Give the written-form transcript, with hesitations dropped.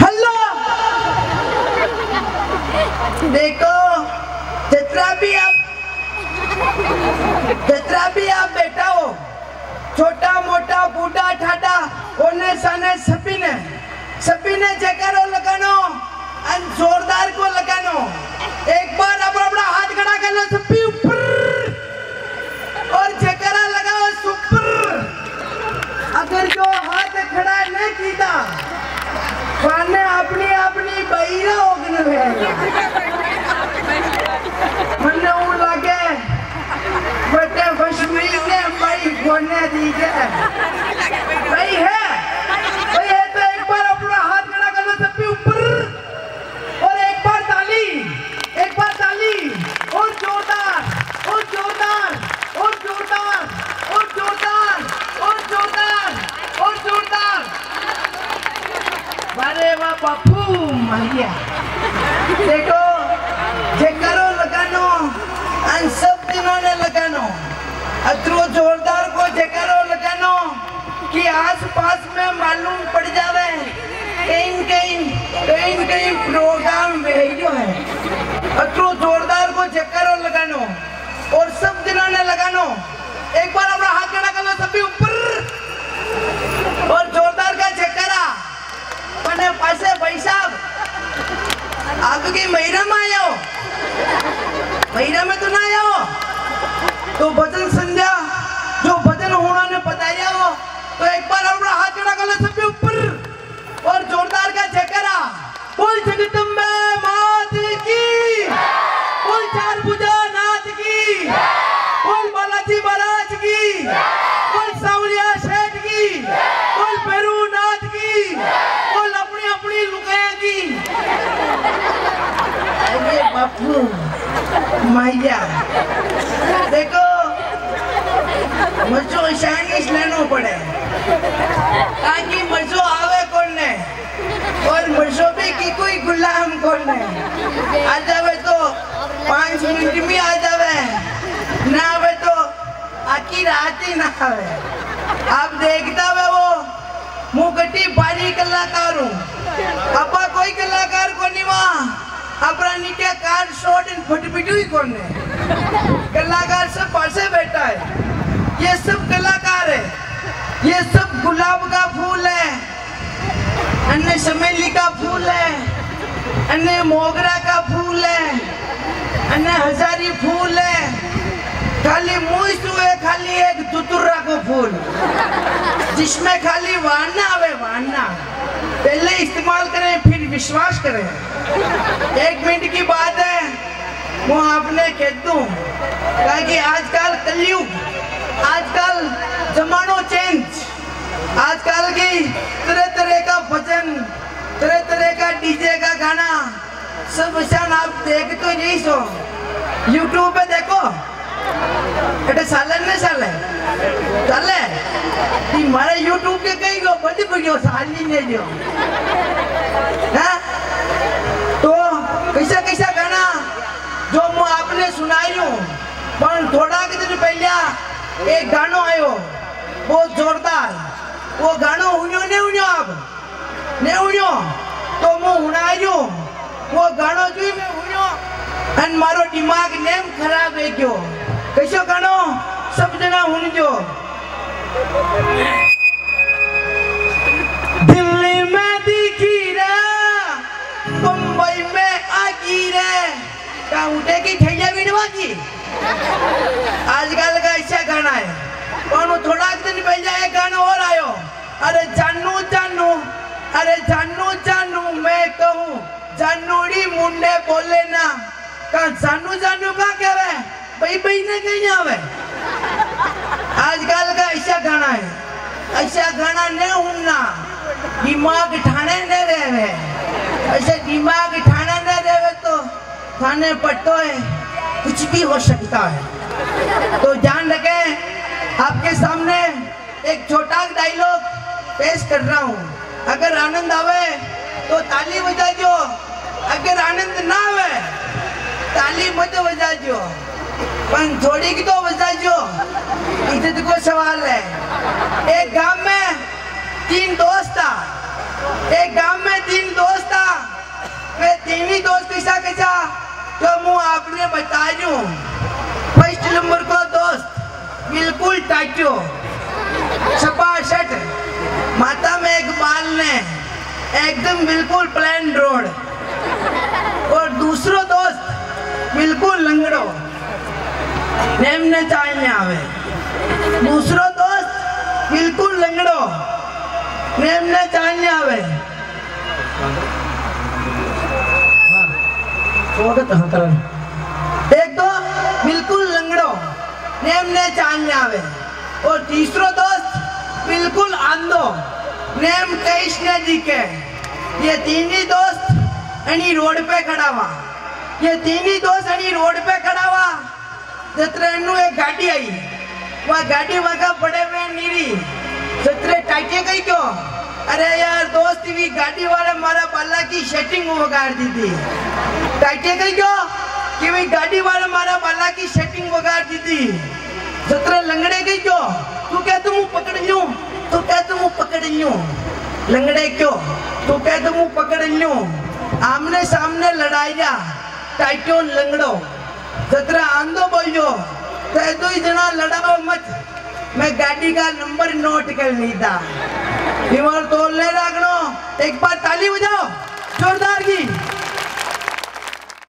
Hello देखो जतरा भी आप बेटा हो, छोटा मोटा बूढ़ा ठाडा ओने सने सभी ने जयकारो लगानो और जोरदार को लगानो। एक बार आप अपना हाथ खड़ा कर लो सभी ऊपर और जयकारा लगाओ सुपर। अगर जो हाथ खड़ा नहीं कीता वाने अपनी बहिरा ओगन मने ऊ लागे बटे वशमीर ने भाई कोने दी के भाई है तो एक बार अपना हाथ खड़ा कर लो सभी ऊपर और एक बार ताली और जोरदार। अरे वाह बापू मारिया देखो जयकारो लगानो और सब दिनों ने लगानो अतरो जोरदार को जयकारो लगानो कि आस पास में मालूम पड़ जावे कहीं प्रोग्राम भेजो है। अतरो जोरदार को जयकारो लगानो और सब दिनों ने लगानो। एक बार अपना हाथ खड़ा कर लो सभी ऊपर और जोरदार का जयकारा। मने पासे भाई साहब आग की महिरा में आयो, महिरा में तो ना आयो तो भजन संध्या जो भजन होना ने बताया हो तो एक बार अपना हाथ खड़ा कर लो सभी ऊपर और जोरदार का जयकारा। बोल जगदम्बे मात की, बोल चार भुजा नाथ की, बोल बालाजी महाराज की, बोल सावलिया शेठ की, बोल भैरू नाथ की, बोल अपनी अपनी लुकाया की। अरे बापू माया देखो मजो शानिश लेनो पड़े ताकि मजो आवे कौन ने और मजो भी की कोई गुलाम कौन ने। आ जावे तो 5 मिनट में आ जावे, ना आवे तो आखिर रात ही ना आवे। आप देखता वे वो मुकटी भारी कलाकार हूँ अपा कोई कलाकार को नहीं वहा अपना नीचे कार शॉट इन फटपिटू ही कौन ने। कलाकार सब पासे बैठा है, ये सब कलाकार है, ये सब गुलाब का फूल है, अन्य चमेली का फूल है, अन्य मोगरा का फूल है, अन्य हजारी फूल है, खाली मुझू है खाली एक तुतुर्रा को फूल जिसमें खाली वाना आवे वाना। पहले इस्तेमाल करें फिर विश्वास करें। 1 मिनट की बात है वो आपने कह दूं ताकि आजकल कलयुग, आजकल जमानो चेंज, आजकल की तरह तरह का भजन, तरह तरह का डीजे का गाना सब शान आप देख तो यही सो यूट्यूब पे देखो। अरे साले ती मारे यूट्यूब के कहीं गो बंद पड़ियो साली ने जो हाँ तो कैसा कैसा गाना जो मु आपने सुनायो पर थोड़ा कितने पहले एक गानो आयो बहुत जोरदार वो गानो उन्यो आप ने उन्यो तो मु हुनायो वो गानो जो मैं हुन्यो अन मारो दिमाग नेम खराब है गयो। कैसो गानो सब जना हुनजो। दिल्ली में दिखी रे मुंबई में आगी रे का उठे की ठैया विनवा की। आजकल का ऐसा गाना है और थोड़ा दिन पहले एक गाना और आयो अरे जानू अरे जानू मैं कहूँ जानूड़ी मुंडे बोले ना का जानू का कहवे भाई ने कहीं आवे। आजकल का ऐसा गाना है, ऐसा गाना नहीं होना दिमाग ठाने नहीं रहे, ऐसा दिमाग ठाना नहीं रहे तो थाने पट्टो है कुछ भी हो सकता है। तो ध्यान रखें आपके सामने एक छोटा डायलॉग पेश कर रहा हूँ। अगर आनंद आवे तो ताली बजा दो, अगर आनंद ना आवे ताली मत बजा दो पर थोड़ी की तो बजा दो, इज्जत को सवाल है। एक गांव में तीन दोस्त था, एक गांव में तीन दोस्त था। मैं तीनों दोस्त किसा किसा तो मु आपने बतायो। फर्स्ट नंबर को दोस्त बिल्कुल टाटो सपाशट, माता में एक बाल ने एकदम बिल्कुल प्लेन रोड। और दूसरो दोस्त बिल्कुल लंगड़ो नेम ने चाय में आवे। दूसरो दोस्त बिल्कुल लंगड़ो नेम ने चाय में आवे। एक दो बिल्कुल लंगड़ो नेम ने चाय में आवे। और तीसरो दोस्त बिल्कुल आंधो नेम कृष्ण जी के। ये तीनी दोस्त अनी रोड पे खड़ा हुआ। सत्रह नू एक गाड़ी आई, वह गाड़ी वाका बड़े में नीरी सत्रह टाके गई क्यों? अरे यार दोस्त भी गाड़ी वाले मारा बाला की सेटिंग वगाड़ दी थी। टाके गई क्यों कि भी गाड़ी वाले मारा बाला की सेटिंग वगाड़ दी थी। सत्रह लंगड़े गई क्यों? तू कहते मु पकड़ ल्यो। लंगड़े क्यों? तू कहते मु पकड़ ल्यो। आमने सामने लड़ाई जा टाइटो लंगड़ो। सत्रह आंदो बोलियो ते दो ही जना लड़ाओ मत। मैं गाड़ी का नंबर नोट कर ली था। इमार तोड़ ले रखनो। एक बार ताली बजाओ जोरदार की।